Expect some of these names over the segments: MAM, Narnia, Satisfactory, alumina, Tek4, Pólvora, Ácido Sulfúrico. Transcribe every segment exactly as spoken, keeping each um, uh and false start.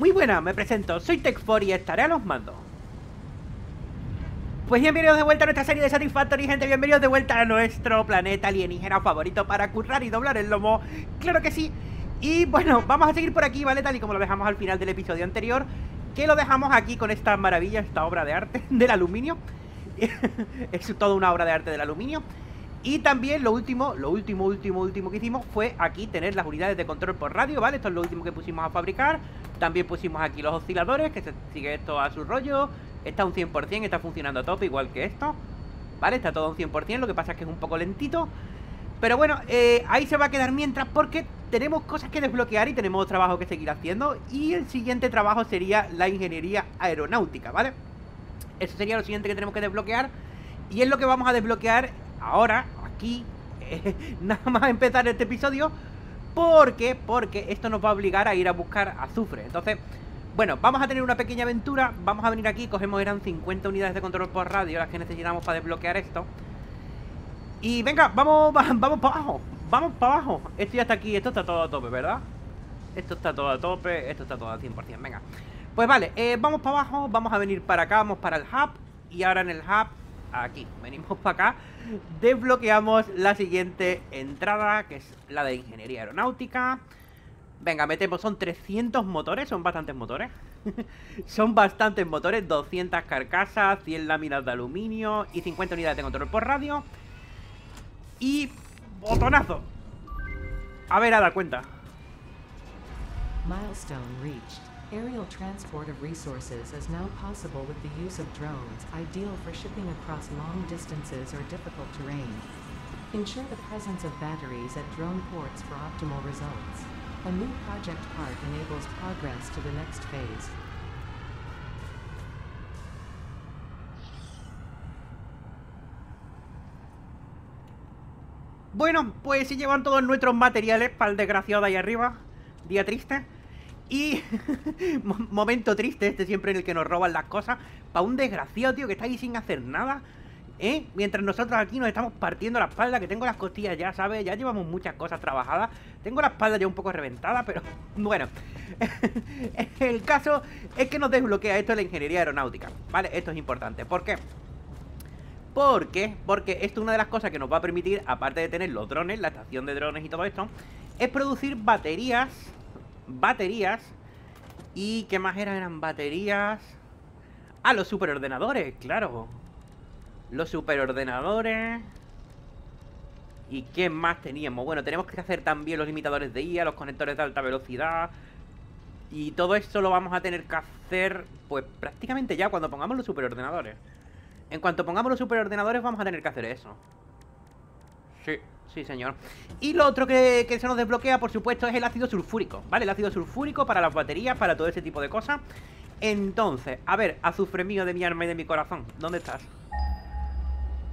Muy buenas, me presento, soy Tech cuatro y estaré a los mandos. Pues bienvenidos de vuelta a nuestra serie de Satisfactory, gente, bienvenidos de vuelta a nuestro planeta alienígena favorito para currar y doblar el lomo, claro que sí. Y bueno, vamos a seguir por aquí, ¿vale? Tal y como lo dejamos al final del episodio anterior, que lo dejamos aquí con esta maravilla, esta obra de arte del aluminio. Es toda una obra de arte del aluminio. Y también lo último, lo último, último, último que hicimos fue aquí tener las unidades de control por radio, ¿vale? Esto es lo último que pusimos a fabricar. También pusimos aquí los osciladores, que se sigue esto a su rollo. Está un cien por cien, está funcionando a tope, igual que esto, ¿vale? Está todo un cien por cien, lo que pasa es que es un poco lentito. Pero bueno, eh, ahí se va a quedar mientras porque tenemos cosas que desbloquear y tenemos trabajo que seguir haciendo. Y el siguiente trabajo sería la ingeniería aeronáutica, ¿vale? Eso sería lo siguiente que tenemos que desbloquear. Y es lo que vamos a desbloquear ahora, aquí, eh, nada más empezar este episodio, porque, porque esto nos va a obligar a ir a buscar azufre. Entonces, bueno, vamos a tener una pequeña aventura. Vamos a venir aquí, cogemos, eran cincuenta unidades de control por radio las que necesitamos para desbloquear esto. Y venga, vamos, vamos para abajo, vamos para abajo. Esto ya está aquí, esto está todo a tope, ¿verdad? Esto está todo a tope, esto está todo a cien por cien, venga. Pues vale, eh, vamos para abajo, vamos a venir para acá, vamos para el hub. Y ahora en el hub, aquí, venimos para acá, desbloqueamos la siguiente entrada, que es la de ingeniería aeronáutica. Venga, metemos, son trescientos motores, son bastantes motores. Son bastantes motores, doscientas carcasas, cien láminas de aluminio y cincuenta unidades de control por radio. Y... botonazo. A ver, a dar cuenta. Milestone reached. Aerial transport of resources is now possible with the use of drones, ideal for shipping across long distances or difficult terrain. Ensure the presence of batteries at drone ports for optimal results. A new project part enables progress to the next phase. Bueno, pues sí llevan todos nuestros materiales para el desgraciado de ahí arriba. Día triste. Y... momento triste este siempre en el que nos roban las cosas. Para un desgraciado, tío, que está ahí sin hacer nada, ¿eh? Mientras nosotros aquí nos estamos partiendo la espalda, que tengo las costillas ya, ¿sabes? Ya llevamos muchas cosas trabajadas. Tengo la espalda ya un poco reventada, pero... bueno. El caso es que nos desbloquea esto de la ingeniería aeronáutica, ¿vale? Esto es importante. ¿Por qué? ¿Por qué? Porque esto es una de las cosas que nos va a permitir, aparte de tener los drones, la estación de drones y todo esto, es producir baterías. Baterías. ¿Y qué más eran? Eran baterías. Ah, los superordenadores, claro. Los superordenadores. ¿Y qué más teníamos? Bueno, tenemos que hacer también los limitadores de I A, los conectores de alta velocidad. Y todo esto lo vamos a tener que hacer, pues prácticamente ya, cuando pongamos los superordenadores. En cuanto pongamos los superordenadores vamos a tener que hacer eso. Sí, sí señor. Y lo otro que, que se nos desbloquea, por supuesto, es el ácido sulfúrico, ¿vale? El ácido sulfúrico para las baterías, para todo ese tipo de cosas. Entonces, a ver, azufre mío de mi alma y de mi corazón, ¿dónde estás?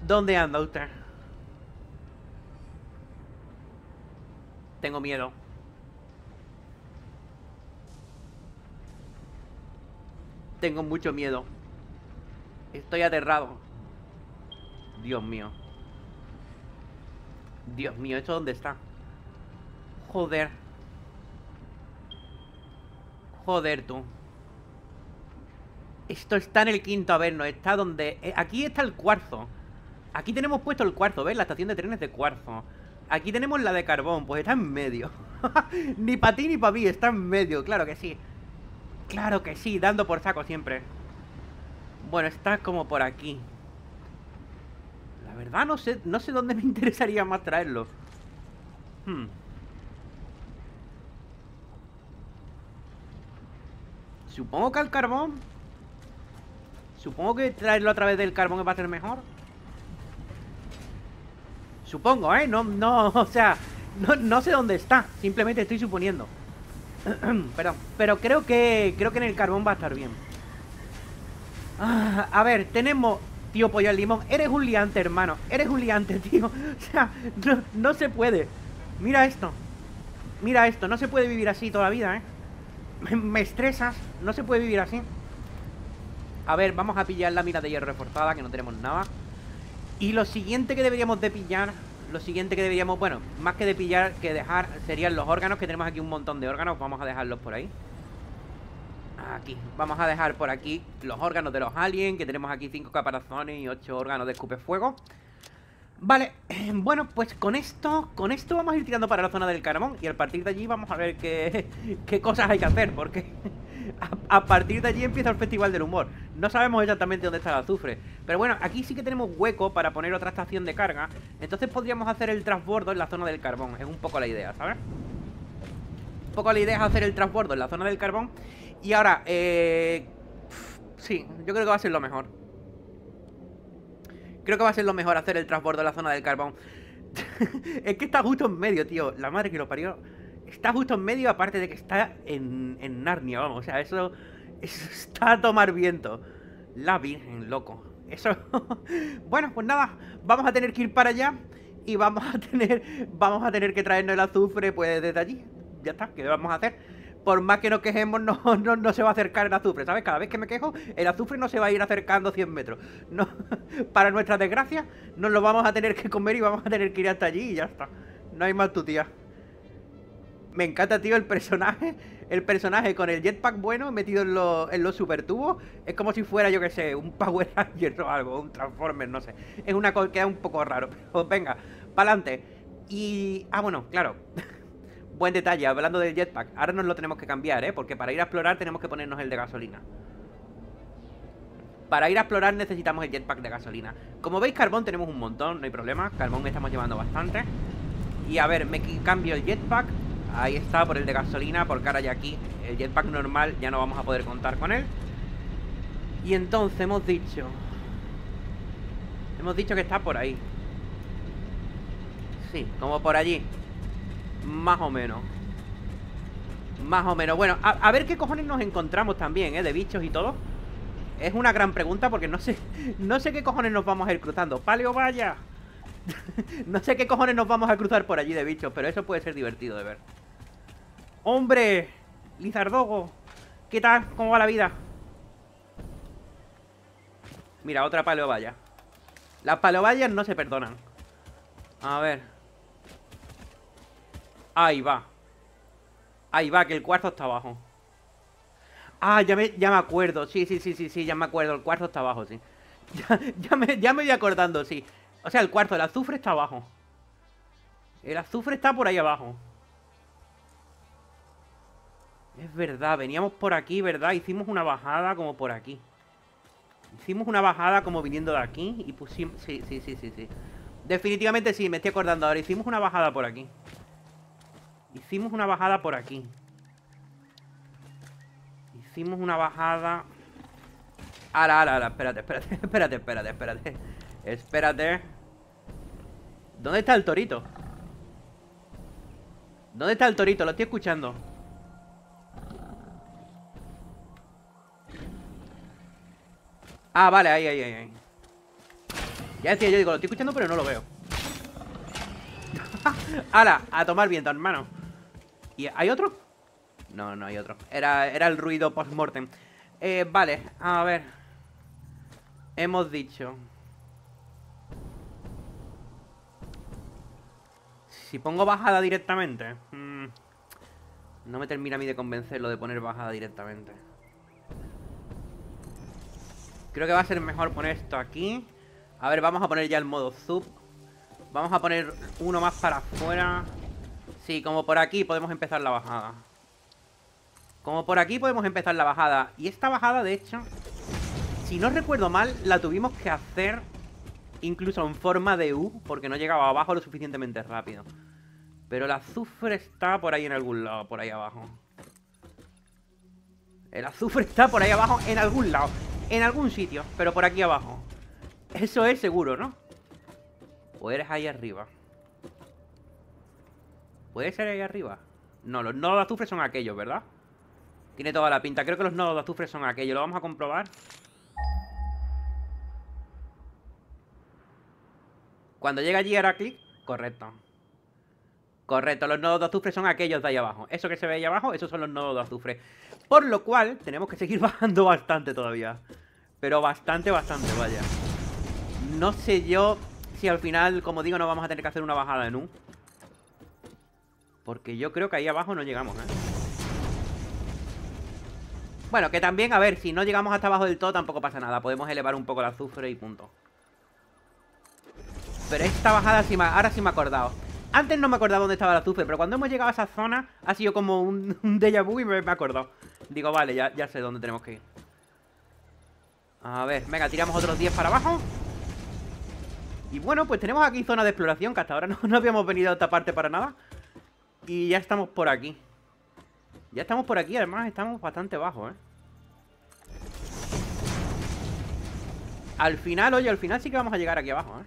¿Dónde anda usted? Tengo miedo. Tengo mucho miedo. Estoy aterrado. Dios mío. Dios mío, ¿esto dónde está? Joder. Joder, tú. Esto está en el quinto averno. Está donde... aquí está el cuarzo. Aquí tenemos puesto el cuarzo, ¿ves? La estación de trenes de cuarzo. Aquí tenemos la de carbón. Pues está en medio. Ni para ti ni para mí. Está en medio, claro que sí. Claro que sí, dando por saco siempre. Bueno, está como por aquí. La verdad no sé, no sé dónde me interesaría más traerlo. Hmm. Supongo que al carbón. Supongo que traerlo a través del carbón va a ser mejor. Supongo, ¿eh? No, no, o sea, no, no sé dónde está. Simplemente estoy suponiendo. Perdón. Pero creo que, creo que en el carbón va a estar bien. Ah, a ver, tenemos... tío, pollo al limón, eres un liante, hermano. Eres un liante, tío. O sea, no, no se puede. Mira esto. Mira esto, no se puede vivir así toda la vida, ¿eh? Me, me estresas, no se puede vivir así. A ver, vamos a pillar la mina de hierro reforzada, que no tenemos nada. Y lo siguiente que deberíamos de pillar, lo siguiente que deberíamos, bueno, más que de pillar, que dejar, serían los órganos, que tenemos aquí un montón de órganos. Vamos a dejarlos por ahí. aquí. Vamos a dejar por aquí los órganos de los aliens, que tenemos aquí cinco caparazones y ocho órganos de escupefuego. Vale, bueno, pues con esto, con esto vamos a ir tirando para la zona del carbón. Y a partir de allí vamos a ver qué, qué cosas hay que hacer, porque a, a partir de allí empieza el Festival del Humor. No sabemos exactamente dónde está el azufre, pero bueno, aquí sí que tenemos hueco para poner otra estación de carga. Entonces podríamos hacer el transbordo en la zona del carbón. Es un poco la idea, ¿sabes? Un poco la idea es hacer el transbordo en la zona del carbón. Y ahora, eh... sí, yo creo que va a ser lo mejor. Creo que va a ser lo mejor hacer el transbordo en la zona del carbón. Es que está justo en medio, tío. La madre que lo parió. Está justo en medio, aparte de que está en, en Narnia, vamos. O sea, eso, eso está a tomar viento. La virgen, loco. Eso... Bueno, pues nada. Vamos a tener que ir para allá. Y vamos a tener... Vamos a tener que traernos el azufre, pues, desde allí. Ya está, ¿qué vamos a hacer? Por más que nos quejemos, no, no, no se va a acercar el azufre, ¿sabes? Cada vez que me quejo, el azufre no se va a ir acercando cien metros. No, para nuestra desgracia, nos lo vamos a tener que comer y vamos a tener que ir hasta allí y ya está. No hay más tu tía. Me encanta, tío, el personaje. El personaje con el jetpack bueno metido en, lo, en los supertubos. Es como si fuera, yo que sé, un Power Ranger o algo, un Transformer, no sé. Es una cosa que es un poco raro, pero venga, para adelante. Y... ah, bueno, claro. Buen detalle, hablando del jetpack. Ahora nos lo tenemos que cambiar, ¿eh? Porque para ir a explorar tenemos que ponernos el de gasolina. Para ir a explorar necesitamos el jetpack de gasolina. Como veis, carbón tenemos un montón, no hay problema. Carbón estamos llevando bastante. Y a ver, me cambio el jetpack. Ahí está, por el de gasolina, porque ahora ya aquí el jetpack normal ya no vamos a poder contar con él. Y entonces hemos dicho... Hemos dicho que está por ahí. Sí, como por allí. Más o menos. Más o menos. Bueno, a, a ver qué cojones nos encontramos también, ¿eh? De bichos y todo. Es una gran pregunta porque no sé... No sé qué cojones nos vamos a ir cruzando. ¡Paleo, vaya! No sé qué cojones nos vamos a cruzar por allí de bichos, pero eso puede ser divertido de ver. ¡Hombre! Lizardogo. ¿Qué tal? ¿Cómo va la vida? Mira, otra paleo vaya. Las paleo vallas no se perdonan. A ver... Ahí va. Ahí va, que el cuarzo está abajo. Ah, ya me, ya me acuerdo. Sí, sí, sí, sí, sí, ya me acuerdo. El cuarzo está abajo, sí. Ya, ya, me, ya me voy acordando, sí. O sea, el cuarzo, el azufre está abajo. El azufre está por ahí abajo. Es verdad, veníamos por aquí, ¿verdad? Hicimos una bajada como por aquí. Hicimos una bajada como viniendo de aquí y pusimos... Sí, sí, sí, sí, sí. Definitivamente sí, me estoy acordando ahora. Hicimos una bajada por aquí. Hicimos una bajada por aquí. Hicimos una bajada. Ahora, ahora, ahora, espérate, espérate, espérate, espérate, espérate. Espérate. ¿Dónde está el torito? ¿Dónde está el torito? Lo estoy escuchando. Ah, vale, ahí, ahí, ahí. Ya decía yo, digo, lo estoy escuchando pero no lo veo. ¡Hala! A tomar viento, hermano. ¿Y hay otro? No, no hay otro. Era, era el ruido post-mortem. Eh, vale, a ver. Hemos dicho... Si pongo bajada directamente... Mmm, no me termina a mí de convencer lo de poner bajada directamente. Creo que va a ser mejor poner esto aquí. A ver, vamos a poner ya el modo sub. Vamos a poner uno más para afuera. Sí, como por aquí podemos empezar la bajada. Como por aquí podemos empezar la bajada. Y esta bajada, de hecho, si no recuerdo mal, la tuvimos que hacer incluso en forma de U, porque no llegaba abajo lo suficientemente rápido. Pero el azufre está por ahí en algún lado, por ahí abajo. El azufre está por ahí abajo en algún lado. En algún sitio, pero por aquí abajo. Eso es seguro, ¿no? ¿O eres ahí arriba? ¿Puede ser ahí arriba? No, los nodos de azufre son aquellos, ¿verdad? Tiene toda la pinta. Creo que los nodos de azufre son aquellos. Lo vamos a comprobar. Cuando llega allí hará clic. Correcto. Correcto, los nodos de azufre son aquellos de ahí abajo. Eso que se ve ahí abajo, esos son los nodos de azufre. Por lo cual, tenemos que seguir bajando bastante todavía. Pero bastante, bastante, vaya. No sé yo... Si al final, como digo, no vamos a tener que hacer una bajada en un... Porque yo creo que ahí abajo no llegamos, ¿eh? Bueno, que también, a ver, si no llegamos hasta abajo del todo tampoco pasa nada. Podemos elevar un poco el azufre y punto. Pero esta bajada sí me... ahora sí me he acordado. Antes no me acordaba dónde estaba el azufre, pero cuando hemos llegado a esa zona ha sido como un, un déjà vu y me he acordado. Digo, vale, ya, ya sé dónde tenemos que ir. A ver, venga, tiramos otros diez para abajo. Y bueno, pues tenemos aquí zona de exploración, que hasta ahora no, no habíamos venido a esta parte para nada. Y ya estamos por aquí. Ya estamos por aquí, además estamos bastante bajos, ¿eh? Al final, oye, al final sí que vamos a llegar aquí abajo, ¿eh?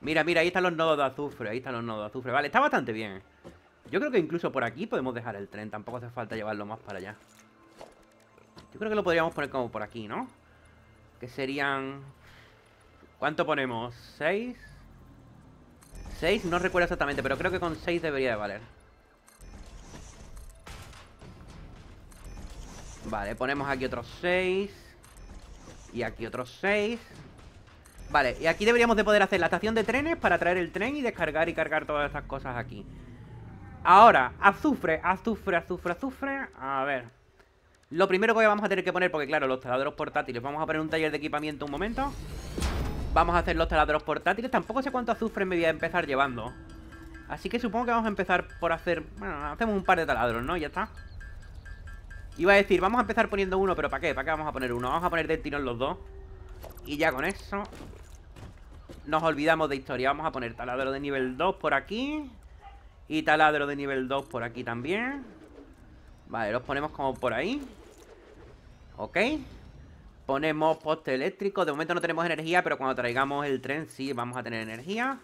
Mira, mira, ahí están los nodos de azufre, ahí están los nodos de azufre. Vale, está bastante bien. Yo creo que incluso por aquí podemos dejar el tren, tampoco hace falta llevarlo más para allá. Yo creo que lo podríamos poner como por aquí, ¿no? Que serían... ¿Cuánto ponemos? ¿seis? ¿seis? No recuerdo exactamente, pero creo que con seis debería de valer. Vale, ponemos aquí otros seis. Y aquí otros seis. Vale, y aquí deberíamos de poder hacer la estación de trenes para traer el tren y descargar y cargar todas estas cosas aquí. Ahora, azufre, azufre, azufre, azufre. A ver. Lo primero que vamos a tener que poner, porque claro, los taladros portátiles. Vamos a poner un taller de equipamiento un momento. Vamos a hacer los taladros portátiles. Tampoco sé cuánto azufre me voy a empezar llevando. Así que supongo que vamos a empezar por hacer... Bueno, hacemos un par de taladros, ¿no? Y ya está. Iba a decir, vamos a empezar poniendo uno, pero ¿para qué? ¿Para qué vamos a poner uno? Vamos a poner de tirón los dos. Y ya con eso nos olvidamos de historia. Vamos a poner taladro de nivel dos por aquí. Y taladro de nivel dos por aquí también. Vale, los ponemos como por ahí. Ok. Ponemos poste eléctrico. De momento no tenemos energía, pero cuando traigamos el tren sí vamos a tener energía.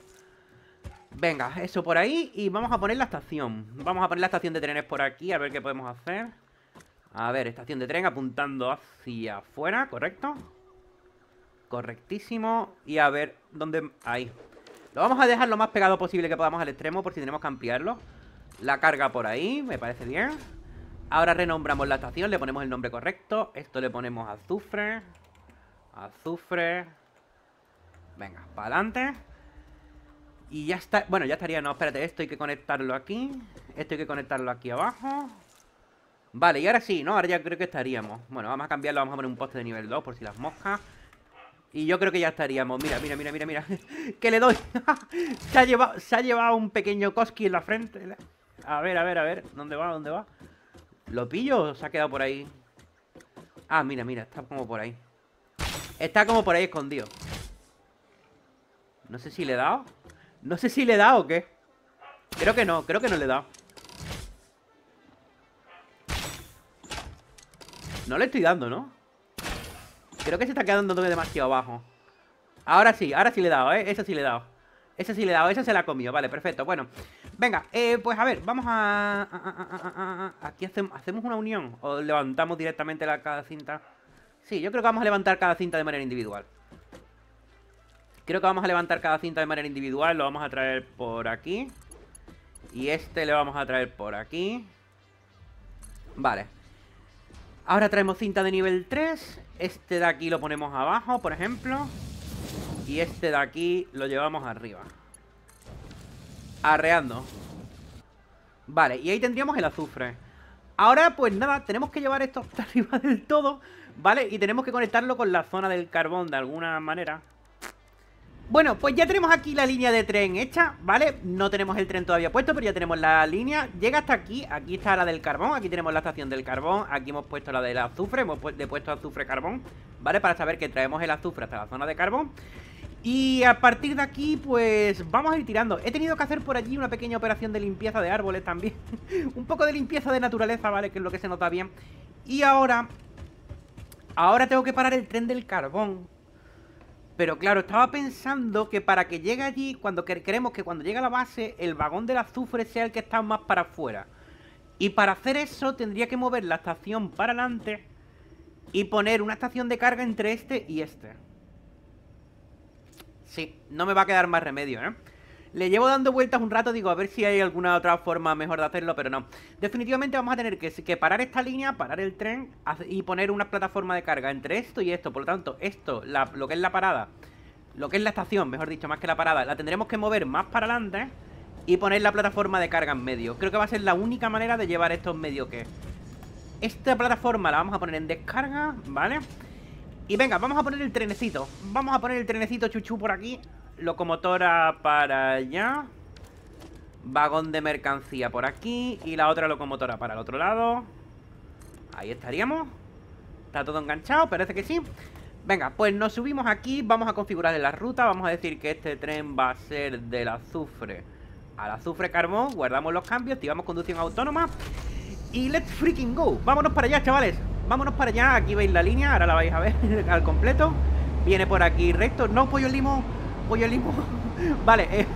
Venga, eso por ahí. Y vamos a poner la estación. Vamos a poner la estación de trenes por aquí, a ver qué podemos hacer. A ver, estación de tren apuntando hacia afuera, ¿correcto? Correctísimo. Y a ver, ¿dónde...? Ahí. Lo vamos a dejar lo más pegado posible que podamos al extremo, por si tenemos que ampliarlo. La carga por ahí, me parece bien. Ahora renombramos la estación, le ponemos el nombre correcto. Esto le ponemos azufre. Azufre. Venga, para adelante. Y ya está... Bueno, ya estaría... No, espérate, esto hay que conectarlo aquí. Esto hay que conectarlo aquí abajo. Vale, y ahora sí, ¿no? Ahora ya creo que estaríamos. Bueno, vamos a cambiarlo, vamos a poner un poste de nivel dos por si las moscas. Y yo creo que ya estaríamos. Mira, mira, mira, mira, mira. ¿Qué le doy? se, ha llevado, se ha llevado un pequeño Koski en la frente. A ver, a ver, a ver. ¿Dónde va? ¿Dónde va? ¿Lo pillo o se ha quedado por ahí? Ah, mira, mira, está como por ahí. Está como por ahí escondido. No sé si le he dado. No sé si le he dado o qué. Creo que no, creo que no le he dado. No le estoy dando, ¿no? Creo que se está quedando demasiado abajo. Ahora sí, ahora sí le he dado, ¿eh? Esa sí le he dado. Esa sí le he dado, esa se la ha comido. Vale, perfecto, bueno. Venga, eh, pues a ver, vamos a... a, a, a, a, a aquí hacemos, hacemos una unión. O levantamos directamente la, cada cinta. Sí, yo creo que vamos a levantar cada cinta de manera individual. Creo que vamos a levantar cada cinta de manera individual. Lo vamos a traer por aquí. Y este le vamos a traer por aquí. Vale. Ahora traemos cinta de nivel tres. Este de aquí lo ponemos abajo, por ejemplo. Y este de aquí lo llevamos arriba. Arreando. Vale, y ahí tendríamos el azufre. Ahora, pues nada, tenemos que llevar esto hasta arriba del todo, ¿vale? Y tenemos que conectarlo con la zona del carbón de alguna manera. Bueno, pues ya tenemos aquí la línea de tren hecha, ¿vale? No tenemos el tren todavía puesto, pero ya tenemos la línea. Llega hasta aquí, aquí está la del carbón. Aquí tenemos la estación del carbón, aquí hemos puesto la del azufre. Hemos puesto azufre-carbón, ¿vale? Para saber que traemos el azufre hasta la zona de carbón. Y a partir de aquí, pues vamos a ir tirando. He tenido que hacer por allí una pequeña operación de limpieza de árboles también. Un poco de limpieza de naturaleza, ¿vale? Que es lo que se nota bien. Y ahora... Ahora tengo que parar el tren del carbón. Pero claro, estaba pensando que para que llegue allí, cuando queremos que cuando llegue a la base, el vagón del azufre sea el que está más para afuera. Y para hacer eso tendría que mover la estación para adelante y poner una estación de carga entre este y este. Sí, no me va a quedar más remedio, ¿eh? Le llevo dando vueltas un rato, digo, a ver si hay alguna otra forma mejor de hacerlo, pero no. Definitivamente vamos a tener que, que parar esta línea, parar el tren y poner una plataforma de carga entre esto y esto. Por lo tanto, esto, la, lo que es la parada, lo que es la estación, mejor dicho, más que la parada, la tendremos que mover más para adelante y poner la plataforma de carga en medio. Creo que va a ser la única manera de llevar esto en medio que... Esta plataforma la vamos a poner en descarga, ¿vale? Y venga, vamos a poner el trenecito. Vamos a poner el trenecito chuchú por aquí. Locomotora para allá. Vagón de mercancía por aquí. Y la otra locomotora para el otro lado. Ahí estaríamos. Está todo enganchado, parece que sí. Venga, pues nos subimos aquí. Vamos a configurar la ruta. Vamos a decir que este tren va a ser del azufre al azufre carbón. Guardamos los cambios, activamos conducción autónoma. Y let's freaking go. Vámonos para allá, chavales. Vámonos para allá. Aquí veis la línea. Ahora la vais a ver al completo. Viene por aquí recto. No, pollo limo. Pollo limo. Vale, eh,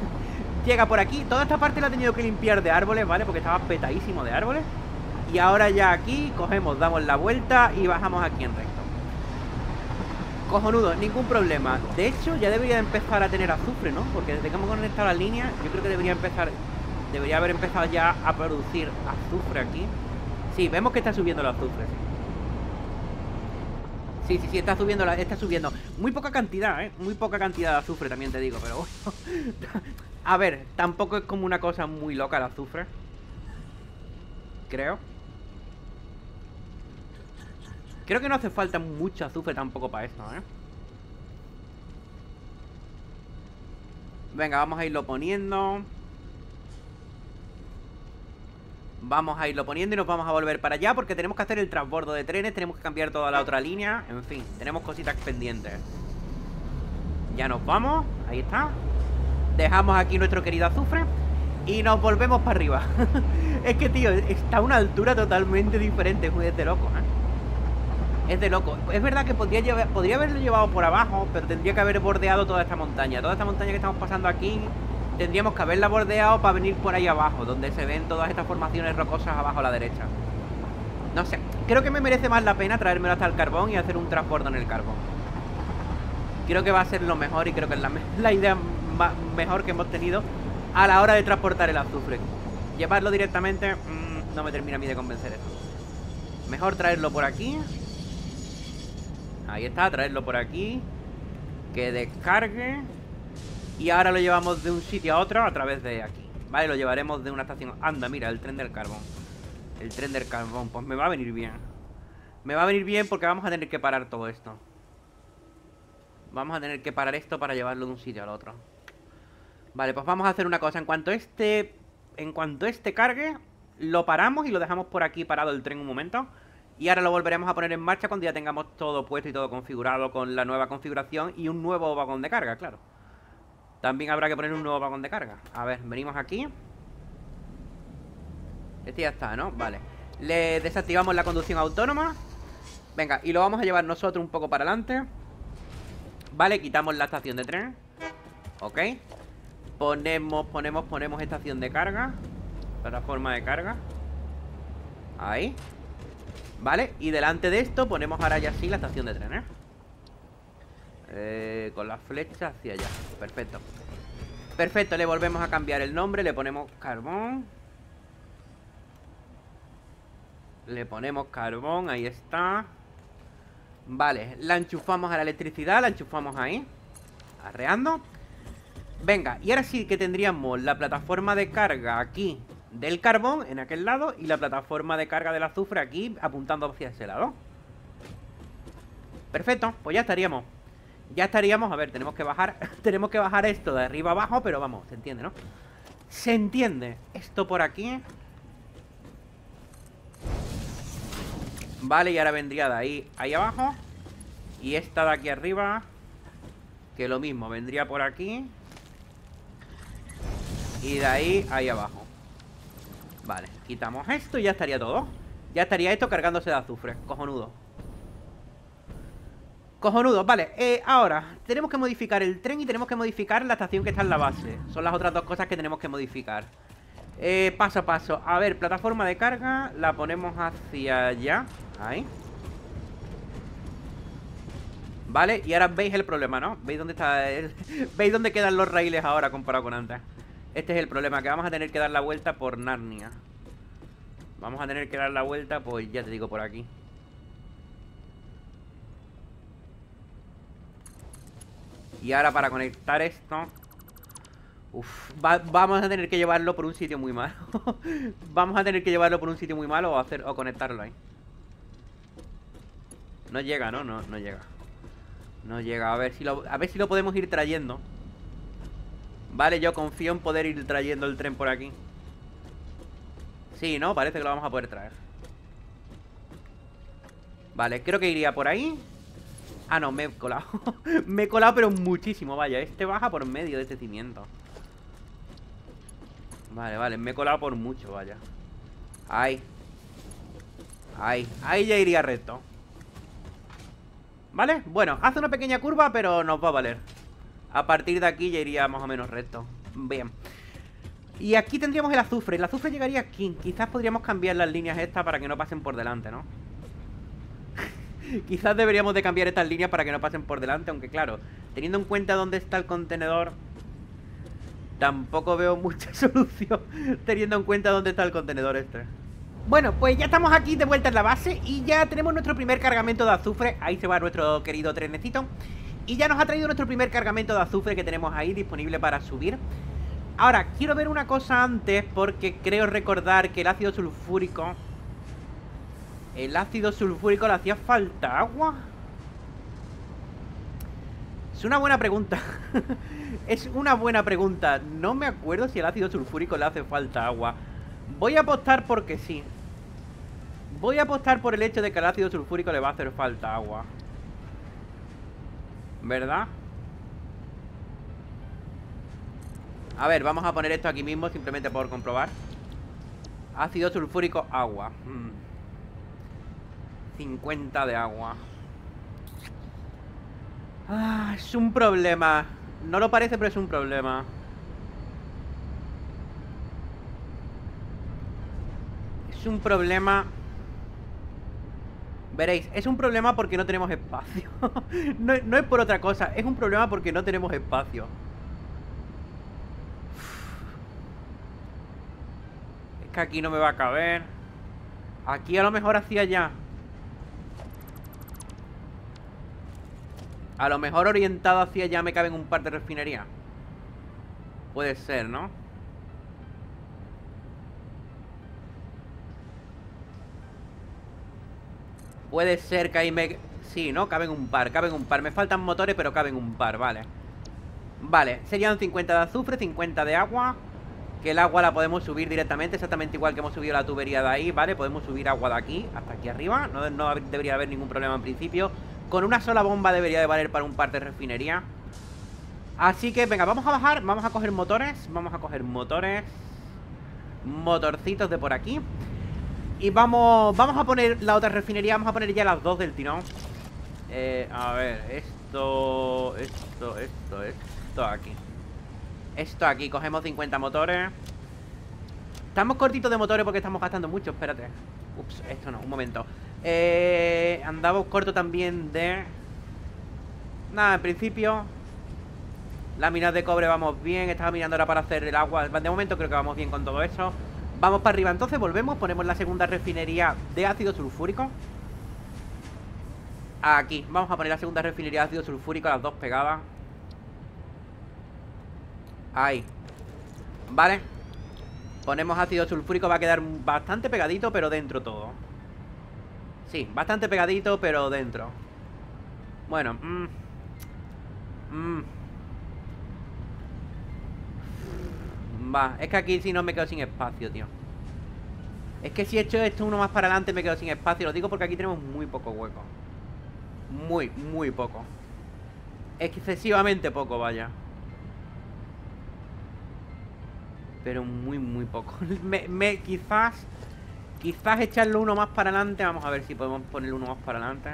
llega por aquí. Toda esta parte la he tenido que limpiar de árboles, ¿vale? Porque estaba petadísimo de árboles. Y ahora ya aquí cogemos, damos la vuelta y bajamos aquí en recto. Cojonudo, ningún problema. De hecho, ya debería empezar a tener azufre, ¿no? Porque desde que hemos conectado la línea, yo creo que debería empezar... Debería haber empezado ya a producir azufre aquí. Sí, vemos que está subiendo el azufre. Sí, sí, sí, está subiendo, la, está subiendo. Muy poca cantidad, ¿eh? Muy poca cantidad de azufre, también te digo, pero bueno. A ver, tampoco es como una cosa muy loca el azufre. Creo. Creo que no hace falta mucho azufre tampoco para eso, ¿eh? Venga, vamos a irlo poniendo. Vamos a irlo poniendo y nos vamos a volver para allá porque tenemos que hacer el transbordo de trenes, tenemos que cambiar toda la otra línea. En fin, tenemos cositas pendientes. Ya nos vamos, ahí está. Dejamos aquí nuestro querido azufre y nos volvemos para arriba. Es que, tío, está a una altura totalmente diferente, es de loco, ¿eh? Es de loco. Es verdad que podría, llevar, podría haberlo llevado por abajo, pero tendría que haber bordeado toda esta montaña. Toda esta montaña que estamos pasando aquí tendríamos que haberla bordeado para venir por ahí abajo, donde se ven todas estas formaciones rocosas abajo a la derecha. No sé, creo que me merece más la pena traérmelo hasta el carbón y hacer un transbordo en el carbón. Creo que va a ser lo mejor y creo que es la, la idea más, mejor que hemos tenido a la hora de transportar el azufre. Llevarlo directamente mmm, no me termina a mí de convencer eso. Mejor traerlo por aquí. Ahí está, traerlo por aquí. Que descargue. Y ahora lo llevamos de un sitio a otro a través de aquí. Vale, lo llevaremos de una estación. Anda, mira, el tren del carbón. El tren del carbón, pues me va a venir bien. Me va a venir bien porque vamos a tener que parar todo esto. Vamos a tener que parar esto para llevarlo de un sitio al otro. Vale, pues vamos a hacer una cosa. En cuanto este... En cuanto este cargue, lo paramos y lo dejamos por aquí parado el tren un momento. Y ahora lo volveremos a poner en marcha cuando ya tengamos todo puesto y todo configurado con la nueva configuración y un nuevo vagón de carga, claro. También habrá que poner un nuevo vagón de carga. A ver, venimos aquí. Este ya está, ¿no? Vale. Le desactivamos la conducción autónoma. Venga, y lo vamos a llevar nosotros un poco para adelante. Vale, quitamos la estación de tren. Ok. Ponemos, ponemos, ponemos estación de carga. Plataforma de carga. Ahí. Vale, y delante de esto ponemos ahora ya sí la estación de tren, ¿eh? Eh, con la flecha hacia allá. Perfecto. Perfecto, le volvemos a cambiar el nombre. Le ponemos carbón. Le ponemos carbón, ahí está. Vale, la enchufamos a la electricidad. La enchufamos ahí. Arreando. Venga, y ahora sí que tendríamos la plataforma de carga aquí del carbón en aquel lado y la plataforma de carga del azufre aquí apuntando hacia ese lado. Perfecto, pues ya estaríamos. Ya estaríamos, a ver, tenemos que bajar. Tenemos que bajar esto de arriba abajo. Pero vamos, se entiende, ¿no? Se entiende, esto por aquí. Vale, y ahora vendría de ahí, ahí abajo. Y esta de aquí arriba, que lo mismo, vendría por aquí. Y de ahí, ahí abajo. Vale, quitamos esto y ya estaría todo. Ya estaría esto cargándose de azufre, cojonudo. Cojonudo, vale, eh, ahora tenemos que modificar el tren y tenemos que modificar la estación que está en la base. Son las otras dos cosas que tenemos que modificar. eh, Paso a paso, a ver, plataforma de carga. La ponemos hacia allá. Ahí. Vale, y ahora veis el problema, ¿no? ¿Veis dónde está el... ¿Veis dónde quedan los raíles ahora comparado con antes? Este es el problema, que vamos a tener que dar la vuelta por Narnia. Vamos a tener que dar la vuelta, pues ya te digo, por aquí. Y ahora para conectar esto... Uf, va, vamos a tener que llevarlo por un sitio muy malo. Vamos a tener que llevarlo por un sitio muy malo o, hacer, o conectarlo ahí. No llega, ¿no? No, no llega. No llega, a ver si lo, a ver si lo podemos ir trayendo. Vale, yo confío en poder ir trayendo el tren por aquí. Sí, ¿no? Parece que lo vamos a poder traer. Vale, creo que iría por ahí. Ah, no, me he colado. Me he colado, pero muchísimo, vaya. Este baja por medio de este cimiento. Vale, vale, me he colado por mucho, vaya. Ahí. Ahí, ahí ya iría recto. ¿Vale? Bueno, hace una pequeña curva, pero nos va a valer. A partir de aquí ya iría más o menos recto. Bien. Y aquí tendríamos el azufre. El azufre llegaría aquí. Quizás podríamos cambiar las líneas estas para que no pasen por delante, ¿no? Quizás deberíamos de cambiar estas líneas para que no pasen por delante. Aunque claro, teniendo en cuenta dónde está el contenedor, tampoco veo mucha solución. Teniendo en cuenta dónde está el contenedor este. Bueno, pues ya estamos aquí de vuelta en la base y ya tenemos nuestro primer cargamento de azufre. Ahí se va nuestro querido trenecito. Y ya nos ha traído nuestro primer cargamento de azufre que tenemos ahí disponible para subir. Ahora, quiero ver una cosa antes porque creo recordar que el ácido sulfúrico... El ácido sulfúrico le hacía falta agua. Es una buena pregunta. Es una buena pregunta. No me acuerdo si el ácido sulfúrico le hace falta agua. Voy a apostar porque sí. Voy a apostar por el hecho de que al ácido sulfúrico le va a hacer falta agua, ¿verdad? A ver, vamos a poner esto aquí mismo, simplemente por comprobar. Ácido sulfúrico, agua. cincuenta de agua. Ah, es un problema. No lo parece, pero es un problema. Es un problema. Veréis, es un problema porque no tenemos espacio. no, no es por otra cosa, es un problema porque no tenemos espacio. Es que aquí no me va a caber. Aquí a lo mejor hacia allá. A lo mejor orientado hacia allá me caben un par de refinerías. Puede ser, ¿no? Puede ser que ahí me... Sí, ¿no? Caben un par, caben un par. Me faltan motores, pero caben un par, vale. Vale, serían cincuenta de azufre, cincuenta de agua. Que el agua la podemos subir directamente, exactamente igual que hemos subido la tubería de ahí, ¿vale? Podemos subir agua de aquí hasta aquí arriba. No, no debería haber ningún problema en principio. Con una sola bomba debería de valer para un par de refinería. Así que, venga, vamos a bajar. Vamos a coger motores. Vamos a coger motores. Motorcitos de por aquí. Y vamos vamos a poner la otra refinería. Vamos a poner ya las dos del tirón. Eh, a ver, esto, esto, esto, esto aquí. Esto aquí, cogemos cincuenta motores. Estamos cortitos de motores porque estamos gastando mucho, espérate. Ups, esto no, un momento. Eh, andamos corto también de... Nada, en principio... Láminas de cobre vamos bien. Estaba mirando ahora para hacer el agua. De momento creo que vamos bien con todo eso. Vamos para arriba, entonces volvemos, ponemos la segunda refinería de ácido sulfúrico. Aquí, vamos a poner la segunda refinería de ácido sulfúrico, las dos pegadas. Ahí. Vale. Ponemos ácido sulfúrico, va a quedar bastante pegadito, pero dentro todo. Sí, bastante pegadito, pero dentro. Bueno, mmm. Mmm. Va, es que aquí si no me quedo sin espacio, tío. Es que si he hecho esto uno más para adelante me quedo sin espacio. Lo digo porque aquí tenemos muy poco hueco. Muy, muy poco. Excesivamente poco, vaya. Pero muy, muy poco. me, me, quizás... Quizás echarlo uno más para adelante. Vamos a ver si podemos ponerlo uno más para adelante.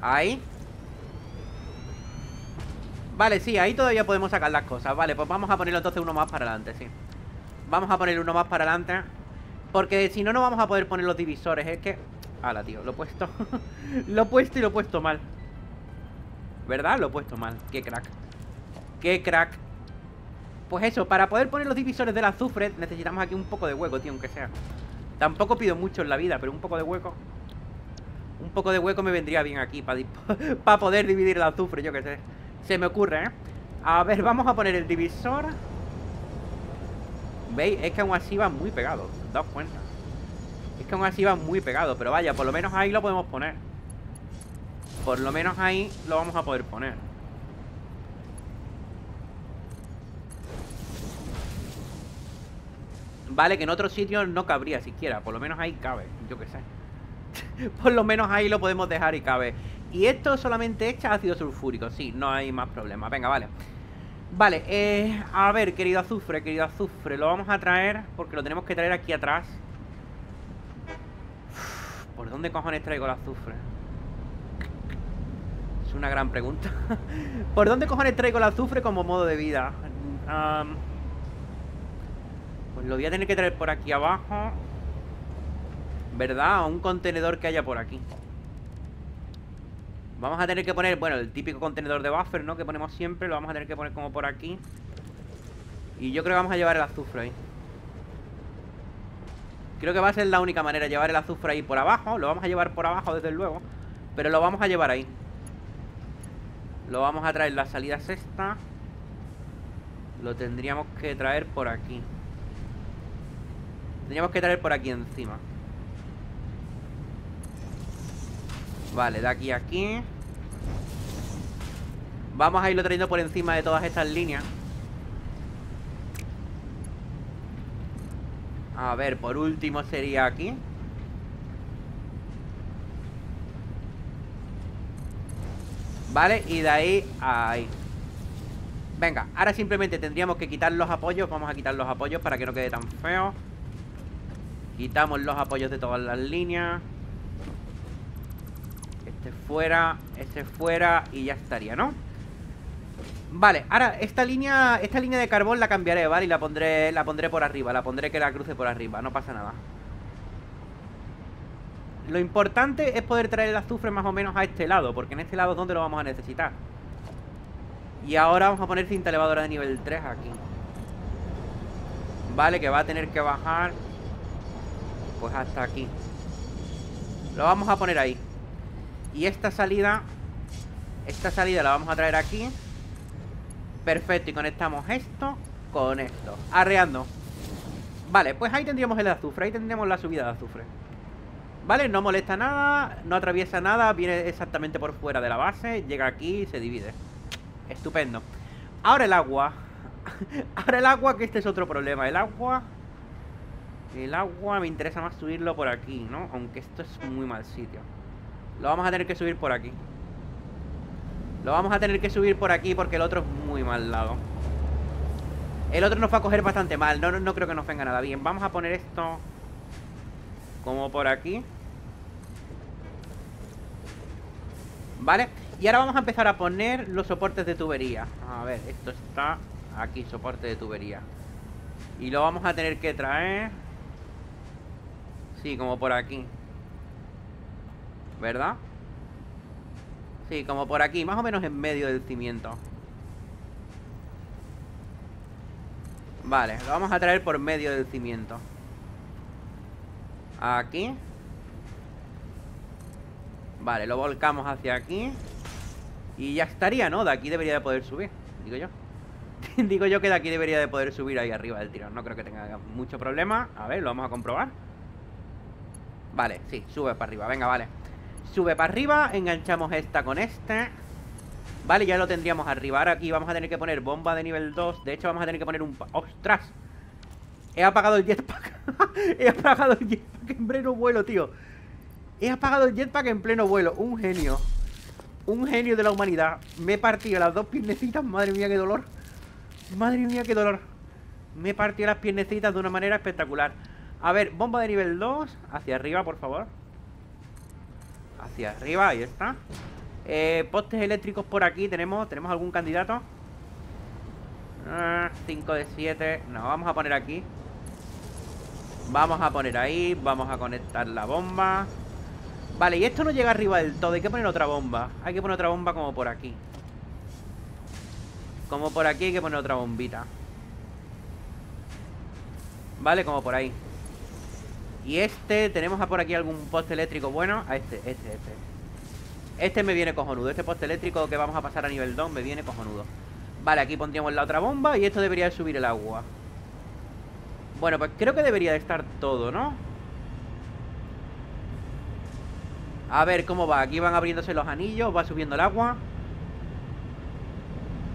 Ahí. Vale, sí, ahí todavía podemos sacar las cosas. Vale, pues vamos a ponerlo entonces uno más para adelante, sí. Vamos a poner uno más para adelante. Porque si no, no vamos a poder poner los divisores. Es que... Ala, tío, lo he puesto. Lo he puesto y lo he puesto mal. ¿Verdad? Lo he puesto mal. Qué crack. Qué crack. Pues eso, para poder poner los divisores del azufre necesitamos aquí un poco de hueco, tío, aunque sea. Tampoco pido mucho en la vida, pero un poco de hueco. Un poco de hueco me vendría bien aquí para pa poder dividir el azufre, yo qué sé. Se me ocurre, ¿eh? A ver, vamos a poner el divisor. ¿Veis? Es que aún así va muy pegado. Daos cuenta. Es que aún así va muy pegado. Pero vaya, por lo menos ahí lo podemos poner. Por lo menos ahí lo vamos a poder poner. Vale, que en otro sitio no cabría siquiera. Por lo menos ahí cabe, yo qué sé. Por lo menos ahí lo podemos dejar y cabe. Y esto solamente echa ácido sulfúrico. Sí, no hay más problema. Venga, vale. Vale, eh, a ver, querido azufre, querido azufre. Lo vamos a traer porque lo tenemos que traer aquí atrás. Uf, ¿por dónde cojones traigo el azufre? Es una gran pregunta. ¿Por dónde cojones traigo el azufre como modo de vida? Um, pues lo voy a tener que traer por aquí abajo, ¿verdad? O un contenedor que haya por aquí. Vamos a tener que poner, bueno, el típico contenedor de buffer, ¿no? Que ponemos siempre, lo vamos a tener que poner como por aquí. Y yo creo que vamos a llevar el azufre ahí. Creo que va a ser la única manera, llevar el azufre ahí por abajo. Lo vamos a llevar por abajo, desde luego, pero lo vamos a llevar ahí. Lo vamos a traer, la salida es esta. Lo tendríamos que traer por aquí. Tendríamos que traer por aquí encima. Vale, de aquí a aquí. Vamos a irlo trayendo por encima de todas estas líneas. A ver, por último sería aquí. Vale, y de ahí a ahí. Venga, ahora simplemente tendríamos que quitar los apoyos. Vamos a quitar los apoyos para que no quede tan feo. Quitamos los apoyos de todas las líneas. Este fuera, este fuera y ya estaría, ¿no? Vale, ahora esta línea, esta línea de carbón la cambiaré, ¿vale? Y la pondré, la pondré por arriba, la pondré que la cruce por arriba, no pasa nada. Lo importante es poder traer el azufre más o menos a este lado, porque en este lado es donde lo vamos a necesitar. Y ahora vamos a poner cinta elevadora de nivel tres aquí. Vale, que va a tener que bajar pues hasta aquí. Lo vamos a poner ahí. Y esta salida, esta salida la vamos a traer aquí. Perfecto, y conectamos esto con esto, arreando. Vale, pues ahí tendríamos el azufre, ahí tendríamos la subida de azufre. Vale, no molesta nada, no atraviesa nada, viene exactamente por fuera de la base, llega aquí y se divide. Estupendo. Ahora el agua. Ahora el agua, que este es otro problema. El agua... El agua me interesa más subirlo por aquí, ¿no? Aunque esto es muy mal sitio. Lo vamos a tener que subir por aquí. Lo vamos a tener que subir por aquí porque el otro es muy mal lado. El otro nos va a coger bastante mal. No, no, no creo que nos venga nada bien. Vamos a poner esto como por aquí. Vale. Y ahora vamos a empezar a poner los soportes de tubería. A ver, esto está aquí, soporte de tubería. Y lo vamos a tener que traer. Sí, como por aquí. ¿Verdad? Sí, como por aquí, más o menos en medio del cimiento. Vale, lo vamos a traer por medio del cimiento. Aquí. Vale, lo volcamos hacia aquí. Y ya estaría, ¿no? De aquí debería de poder subir, digo yo. Digo yo que de aquí debería de poder subir ahí arriba del tirón. No creo que tenga mucho problema. A ver, lo vamos a comprobar. Vale, sí, sube para arriba, venga, vale. Sube para arriba, enganchamos esta con este. Vale, ya lo tendríamos arriba. Ahora aquí vamos a tener que poner bomba de nivel dos. De hecho, vamos a tener que poner un... ¡Ostras! He apagado el jetpack. He apagado el jetpack en pleno vuelo, tío. He apagado el jetpack en pleno vuelo. Un genio. Un genio de la humanidad. Me he partido las dos piernecitas. Madre mía, qué dolor. Madre mía, qué dolor. Me he partido las piernecitas de una manera espectacular. A ver, bomba de nivel dos. Hacia arriba, por favor. Hacia arriba, ahí está. eh, Postes eléctricos por aquí. ¿Tenemos tenemos algún candidato? cinco de siete. No, vamos a poner aquí. Vamos a poner ahí. Vamos a conectar la bomba. Vale, y esto no llega arriba del todo. Hay que poner otra bomba. Hay que poner otra bomba como por aquí. Como por aquí hay que poner otra bombita. Vale, como por ahí. Y este, tenemos por aquí algún poste eléctrico bueno. A este, este, este. Este me viene cojonudo. Este poste eléctrico que vamos a pasar a nivel dos me viene cojonudo. Vale, aquí pondríamos la otra bomba. Y esto debería subir el agua. Bueno, pues creo que debería de estar todo, ¿no? A ver cómo va. Aquí van abriéndose los anillos, va subiendo el agua.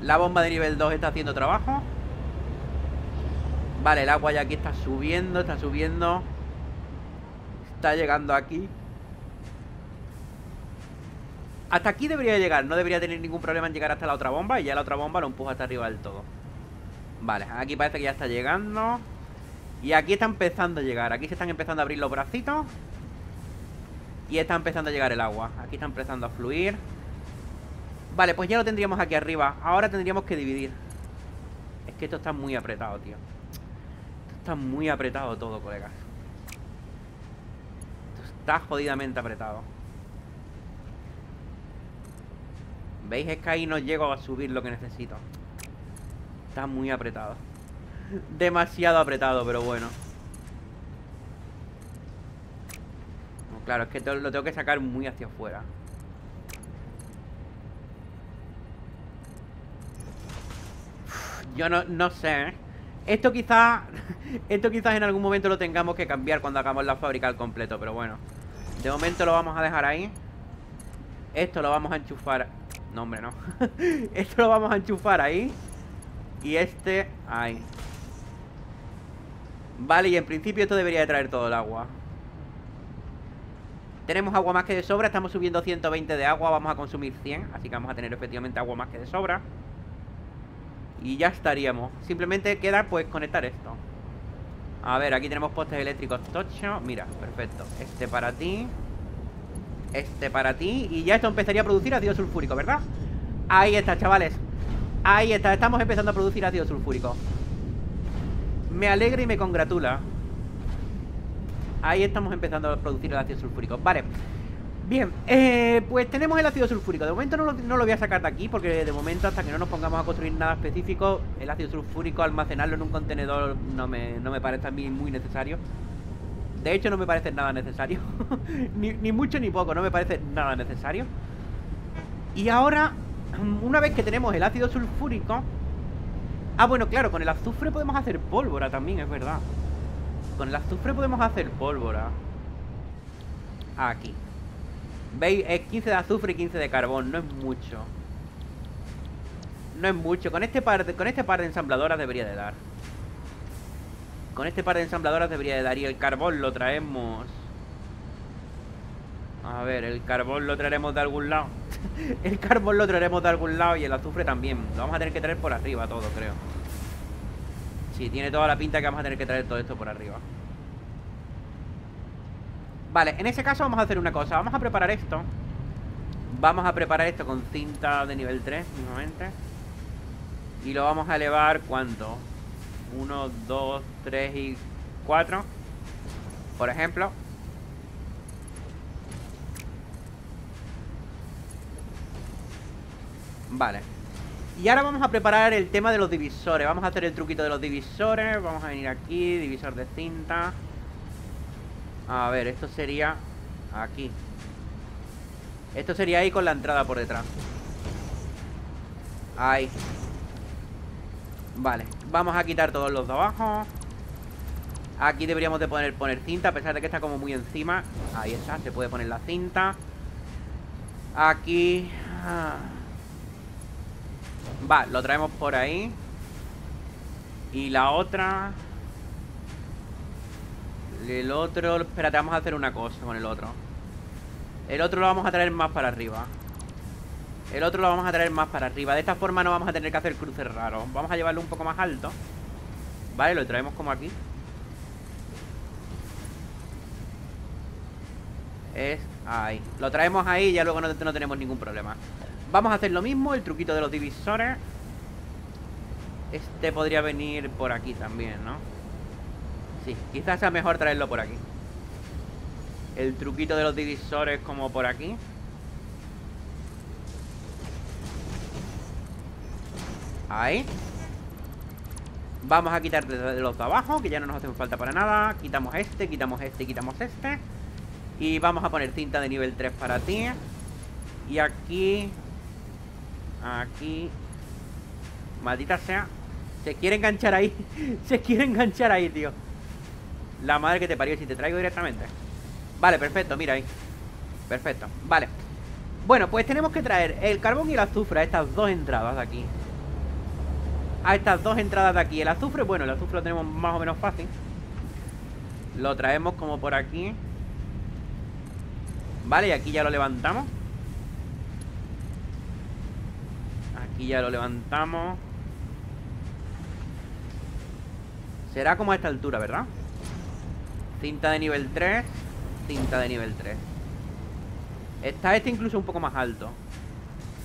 La bomba de nivel dos está haciendo trabajo. Vale, el agua ya aquí está subiendo, está subiendo. Está llegando aquí. Hasta aquí debería llegar. No debería tener ningún problema en llegar hasta la otra bomba. Y ya la otra bomba lo empuja hasta arriba del todo. Vale, aquí parece que ya está llegando. Y aquí está empezando a llegar. Aquí se están empezando a abrir los bracitos. Y está empezando a llegar el agua. Aquí está empezando a fluir. Vale, pues ya lo tendríamos aquí arriba. Ahora tendríamos que dividir. Es que esto está muy apretado, tío. Esto está muy apretado todo, colegas. Esto está jodidamente apretado. ¿Veis? Es que ahí no llego a subir lo que necesito. Está muy apretado. Demasiado apretado, pero bueno. Claro, es que lo tengo que sacar muy hacia afuera. Yo no, no sé. Esto quizás Esto quizás en algún momento lo tengamos que cambiar cuando hagamos la fábrica al completo, pero bueno. De momento lo vamos a dejar ahí. Esto lo vamos a enchufar. No, hombre, no. Esto lo vamos a enchufar ahí. Y este ahí. Vale, y en principio esto debería de traer todo el agua. Tenemos agua más que de sobra, estamos subiendo ciento veinte de agua, vamos a consumir cien, así que vamos a tener efectivamente agua más que de sobra. Y ya estaríamos. Simplemente queda pues conectar esto. A ver, aquí tenemos postes eléctricos tocho. Mira, perfecto. Este para ti. Este para ti. Y ya esto empezaría a producir ácido sulfúrico, ¿verdad? Ahí está, chavales. Ahí está, estamos empezando a producir ácido sulfúrico. Me alegra y me congratula. Ahí estamos empezando a producir el ácido sulfúrico. Vale. Bien, eh, pues tenemos el ácido sulfúrico. De momento no lo, no lo voy a sacar de aquí, porque de momento hasta que no nos pongamos a construir nada específico, el ácido sulfúrico, almacenarlo en un contenedor no me, no me parece a mí muy necesario. De hecho no me parece nada necesario. ni, ni mucho ni poco, no me parece nada necesario. Y ahora, una vez que tenemos el ácido sulfúrico... Ah, bueno, claro, con el azufre podemos hacer pólvora también, es verdad. Con el azufre podemos hacer pólvora. Aquí. ¿Veis? Es quince de azufre y quince de carbón. No es mucho. No es mucho. Con este par de, con este par de ensambladoras debería de dar. Con este par de ensambladoras debería de dar. Y el carbón lo traemos. A ver, el carbón lo traeremos de algún lado. El carbón lo traeremos de algún lado. Y el azufre también. Lo vamos a tener que traer por arriba todo, creo. Sí, tiene toda la pinta que vamos a tener que traer todo esto por arriba. Vale, en ese caso vamos a hacer una cosa. Vamos a preparar esto. Vamos a preparar esto con cinta de nivel tres, nuevamente. Y lo vamos a elevar, ¿cuánto? uno, dos, tres y cuatro. Por ejemplo. Vale. Y ahora vamos a preparar el tema de los divisores. Vamos a hacer el truquito de los divisores. Vamos a venir aquí, divisor de cinta. A ver, esto sería aquí. Esto sería ahí con la entrada por detrás. Ahí. Vale, vamos a quitar todos los de abajo. Aquí deberíamos de poner, poner cinta, a pesar de que está como muy encima. Ahí está, se puede poner la cinta. Aquí... Ah. Va, lo traemos por ahí. Y la otra. El otro, espérate, vamos a hacer una cosa con el otro. El otro lo vamos a traer más para arriba. El otro lo vamos a traer más para arriba. De esta forma no vamos a tener que hacer cruces raros. Vamos a llevarlo un poco más alto. Vale, lo traemos como aquí. Es ahí. Lo traemos ahí y ya luego no, no tenemos ningún problema. Vamos a hacer lo mismo, el truquito de los divisores. Este podría venir por aquí también, ¿no? Sí, quizás sea mejor traerlo por aquí. El truquito de los divisores como por aquí. Ahí. Vamos a quitar los de abajo, que ya no nos hacen falta para nada. Quitamos este, quitamos este, quitamos este. Y vamos a poner cinta de nivel tres para ti. Y aquí... Aquí. Maldita sea. Se quiere enganchar ahí. Se quiere enganchar ahí, tío. la madre que te parió si te traigo directamente. Vale, perfecto, mira ahí. Perfecto, vale. Bueno, pues tenemos que traer el carbón y el azufre a estas dos entradas de aquí. A estas dos entradas de aquí. El azufre, bueno, el azufre lo tenemos más o menos fácil. Lo traemos como por aquí. Vale, y aquí ya lo levantamos. Aquí ya lo levantamos. Será como a esta altura, ¿verdad? Cinta de nivel tres. Cinta de nivel tres. Está este incluso un poco más alto.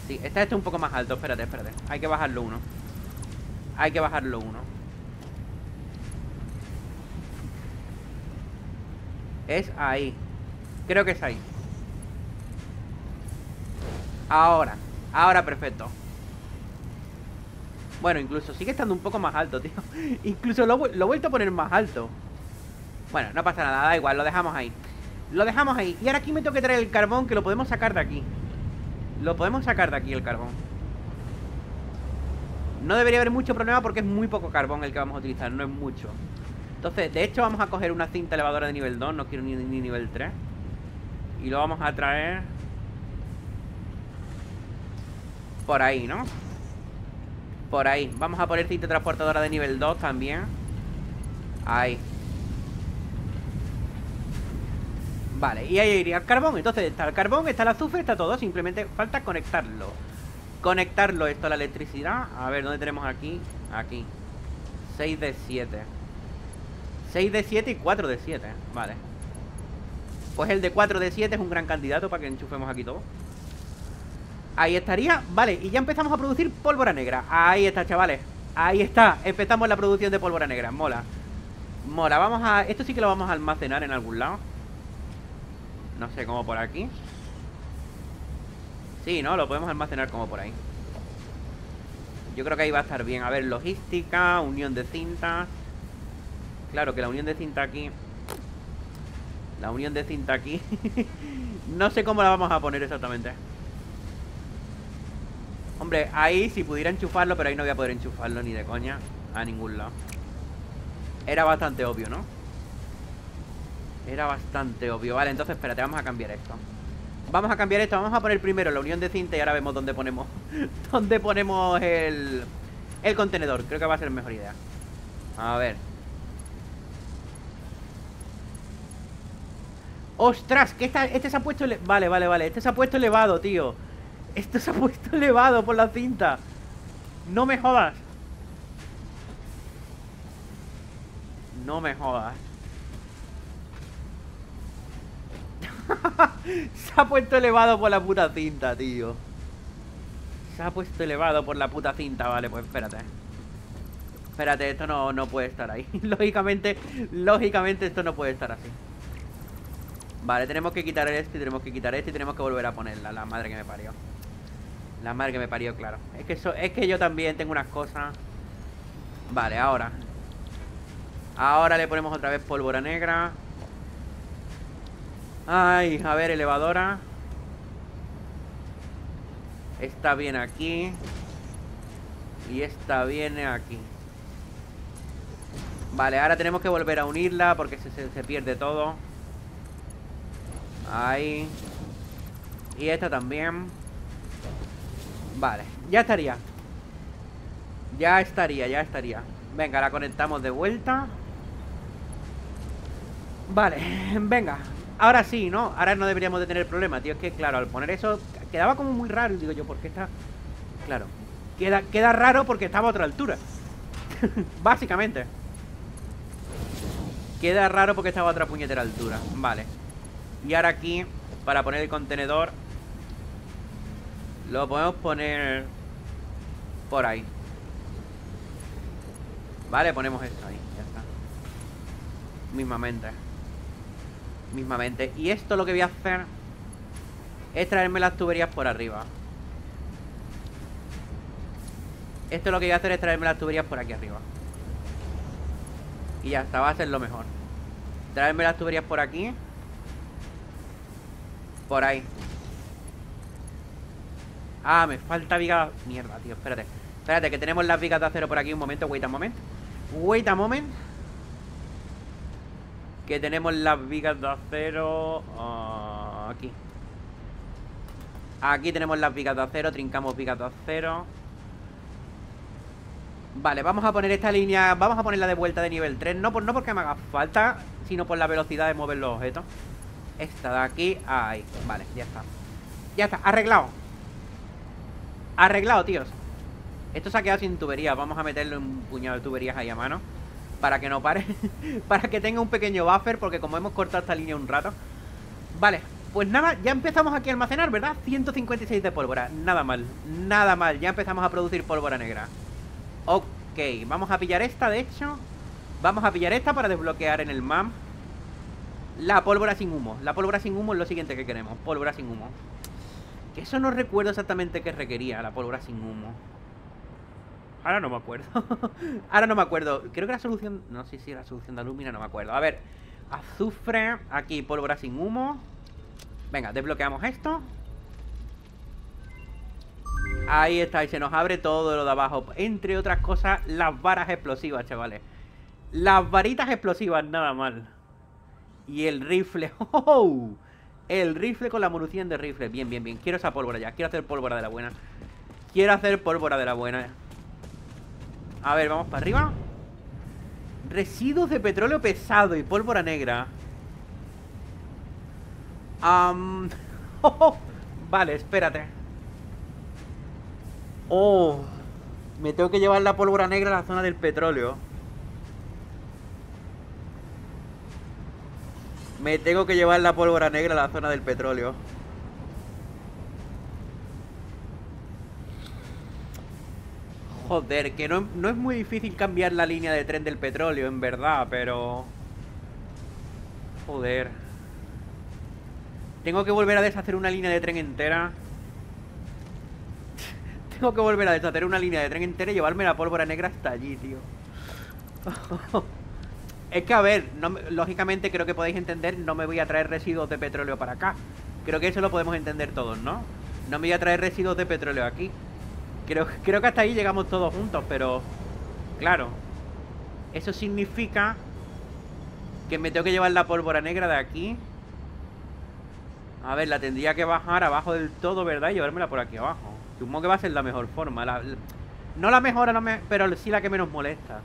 Sí, está este un poco más alto. Espérate, espérate. Hay que bajarlo uno. Hay que bajarlo uno. Es ahí. Creo que es ahí. Ahora. Ahora, perfecto. Bueno, incluso sigue estando un poco más alto, tío. Incluso lo, lo he vuelto a poner más alto. Bueno, no pasa nada, da igual, lo dejamos ahí. Lo dejamos ahí. Y ahora aquí me tengo que traer el carbón, que lo podemos sacar de aquí. Lo podemos sacar de aquí, el carbón. No debería haber mucho problema porque es muy poco carbón el que vamos a utilizar, no es mucho. Entonces, de hecho, vamos a coger una cinta elevadora de nivel dos, no quiero ni, ni nivel tres. Y lo vamos a traer... por ahí, ¿no? Por ahí. Vamos a poner cinta transportadora de nivel dos también. Ahí. Vale, y ahí iría el carbón. Entonces está el carbón, está el azufre, está todo. Simplemente falta conectarlo. Conectarlo esto a la electricidad. A ver, ¿dónde tenemos aquí? Aquí. seis de siete. seis de siete y cuatro de siete. Vale. Pues el de cuatro de siete es un gran candidato para que enchufemos aquí todo. Ahí estaría, vale, y ya empezamos a producir pólvora negra. Ahí está, chavales. Ahí está, empezamos la producción de pólvora negra. Mola, mola, vamos a... esto sí que lo vamos a almacenar en algún lado. No sé, como por aquí. Sí, ¿no? Lo podemos almacenar como por ahí. Yo creo que ahí va a estar bien. A ver, logística, unión de cintas. Claro que la unión de cinta aquí... La unión de cinta aquí no sé cómo la vamos a poner exactamente. Hombre, ahí si pudiera enchufarlo, pero ahí no voy a poder enchufarlo ni de coña a ningún lado. Era bastante obvio, ¿no? Era bastante obvio. Vale, entonces, espérate, vamos a cambiar esto. Vamos a cambiar esto, vamos a poner primero la unión de cinta y ahora vemos dónde ponemos dónde ponemos el, el contenedor. Creo que va a ser mejor idea. A ver. ¡Ostras! Que esta, este se ha puesto... Vale, vale, vale. Este se ha puesto elevado, tío. Esto se ha puesto elevado por la cinta. No me jodas. No me jodas. Se ha puesto elevado por la puta cinta, tío. Se ha puesto elevado por la puta cinta. Vale, pues espérate. Espérate, esto no, no puede estar ahí. Lógicamente, lógicamente esto no puede estar así. Vale, tenemos que quitar este, tenemos que quitar este y tenemos que volver a ponerla, la madre que me parió. La madre que me parió, claro. Es que eso, es que yo también tengo unas cosas. Vale, ahora. Ahora le ponemos otra vez pólvora negra. Ay, a ver, elevadora. Esta viene aquí. Y esta viene aquí. Vale, ahora tenemos que volver a unirla porque se, se, se pierde todo. Ahí. Y esta también. Vale, ya estaría. Ya estaría, ya estaría. Venga, la conectamos de vuelta. Vale, venga. Ahora sí, ¿no? Ahora no deberíamos de tener problema, tío. Es que, claro, al poner eso quedaba como muy raro. Digo yo, ¿por qué está...? Claro, queda, queda raro porque estaba a otra altura. Básicamente queda raro porque estaba a otra puñetera altura. Vale. Y ahora aquí, para poner el contenedor, lo podemos poner por ahí. Vale, ponemos esto ahí, ya está. Mismamente. Mismamente. Y esto lo que voy a hacer es traerme las tuberías por arriba. Esto lo que voy a hacer es traerme las tuberías por aquí arriba. Y ya está, va a ser lo mejor. Traerme las tuberías por aquí. Por ahí. Ah, me falta vigas. Mierda, tío, espérate. Espérate, que tenemos las vigas de acero por aquí. Un momento, wait a moment. Wait a moment. que tenemos las vigas de acero. uh, Aquí Aquí tenemos las vigas de acero. Trincamos vigas de acero. Vale, vamos a poner esta línea. Vamos a ponerla de vuelta de nivel tres. No, por, no porque me haga falta, sino por la velocidad de mover los objetos. Esta de aquí, ahí. Vale, ya está. Ya está, arreglado. Arreglado, tíos. Esto se ha quedado sin tuberías. Vamos a meterle un puñado de tuberías ahí a mano, para que no pare. Para que tenga un pequeño buffer, porque como hemos cortado esta línea un rato. Vale, pues nada, ya empezamos aquí a almacenar, ¿verdad? ciento cincuenta y seis de pólvora, nada mal. Nada mal, ya empezamos a producir pólvora negra. Ok, vamos a pillar esta, de hecho. Vamos a pillar esta para desbloquear en el M A M la pólvora sin humo. La pólvora sin humo es lo siguiente que queremos. Pólvora sin humo. Que eso no recuerdo exactamente qué requería la pólvora sin humo. Ahora no me acuerdo. Ahora no me acuerdo. Creo que la solución... No sé si era solución de alumina, no me acuerdo. A ver. Azufre. Aquí, pólvora sin humo. Venga, desbloqueamos esto. Ahí está. Y se nos abre todo lo de abajo. Entre otras cosas, las varas explosivas, chavales. Las varitas explosivas, nada mal. Y el rifle. ¡Oh! El rifle con la munición de rifle. Bien, bien, bien. Quiero esa pólvora ya. Quiero hacer pólvora de la buena. Quiero hacer pólvora de la buena. A ver, vamos para arriba. Residuos de petróleo pesado y pólvora negra. Um... Oh, oh. Vale, espérate. Oh, me tengo que llevar la pólvora negra a la zona del petróleo. Me tengo que llevar la pólvora negra a la zona del petróleo. Joder, que no, no es muy difícil cambiar la línea de tren del petróleo, en verdad, pero... Joder. Tengo que volver a deshacer una línea de tren entera. Tengo que volver a deshacer una línea de tren entera y llevarme la pólvora negra hasta allí, tío. Es que, a ver, no, lógicamente creo que podéis entender, no me voy a traer residuos de petróleo para acá. Creo que eso lo podemos entender todos, ¿no? No me voy a traer residuos de petróleo aquí. Creo, creo que hasta ahí llegamos todos juntos, pero... Claro. Eso significa que me tengo que llevar la pólvora negra de aquí. A ver, la tendría que bajar abajo del todo, ¿verdad? Y llevármela por aquí abajo. Supongo que va a ser la mejor forma. La, la, no la mejor, no me, pero sí la que menos molesta.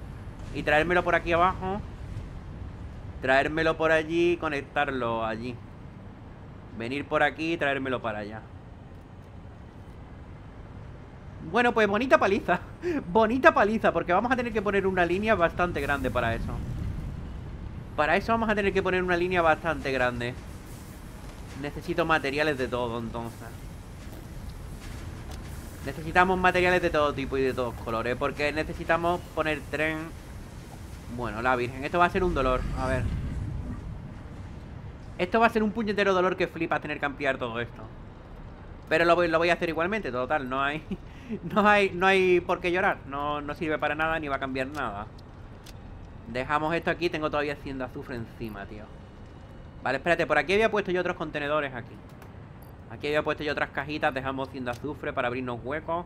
Y traérmelo por aquí abajo. Traérmelo por allí y conectarlo allí. Venir por aquí y traérmelo para allá. Bueno, pues bonita paliza. Bonita paliza, porque vamos a tener que poner una línea bastante grande para eso. Para eso vamos a tener que poner una línea bastante grande. Necesito materiales de todo, entonces. Necesitamos materiales de todo tipo y de todos colores, porque necesitamos poner tren... Bueno, la virgen, esto va a ser un dolor. A ver. Esto va a ser un puñetero dolor que flipas tener que ampliar todo esto. Pero lo voy, lo voy a hacer igualmente, total, no hay... No hay, no hay por qué llorar. No, no sirve para nada ni va a cambiar nada. Dejamos esto aquí. Tengo todavía haciendo azufre encima, tío. Vale, espérate, por aquí había puesto yo otros contenedores aquí. Aquí había puesto yo otras cajitas. Dejamos haciendo azufre para abrirnos huecos.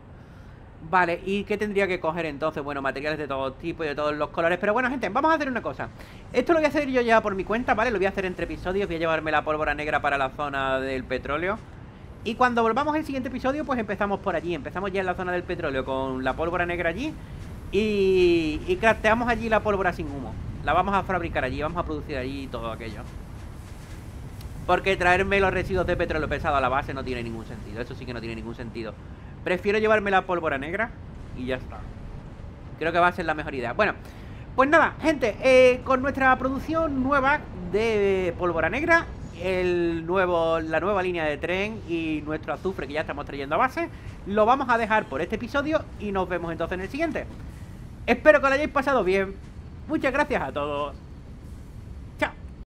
Vale, ¿y qué tendría que coger entonces? Bueno, materiales de todo tipo y de todos los colores. Pero bueno, gente, vamos a hacer una cosa. Esto lo voy a hacer yo ya por mi cuenta, ¿vale? Lo voy a hacer entre episodios. Voy a llevarme la pólvora negra para la zona del petróleo. Y cuando volvamos al siguiente episodio, pues empezamos por allí. Empezamos ya en la zona del petróleo con la pólvora negra allí. Y, y crafteamos allí la pólvora sin humo. La vamos a fabricar allí, vamos a producir allí todo aquello. Porque traerme los residuos de petróleo pesado a la base no tiene ningún sentido. Eso sí que no tiene ningún sentido. Prefiero llevarme la pólvora negra y ya está. Creo que va a ser la mejor idea. Bueno, pues nada, gente, eh, con nuestra producción nueva de pólvora negra, el nuevo, la nueva línea de tren y nuestro azufre que ya estamos trayendo a base, lo vamos a dejar por este episodio y nos vemos entonces en el siguiente. Espero que lo hayáis pasado bien. Muchas gracias a todos.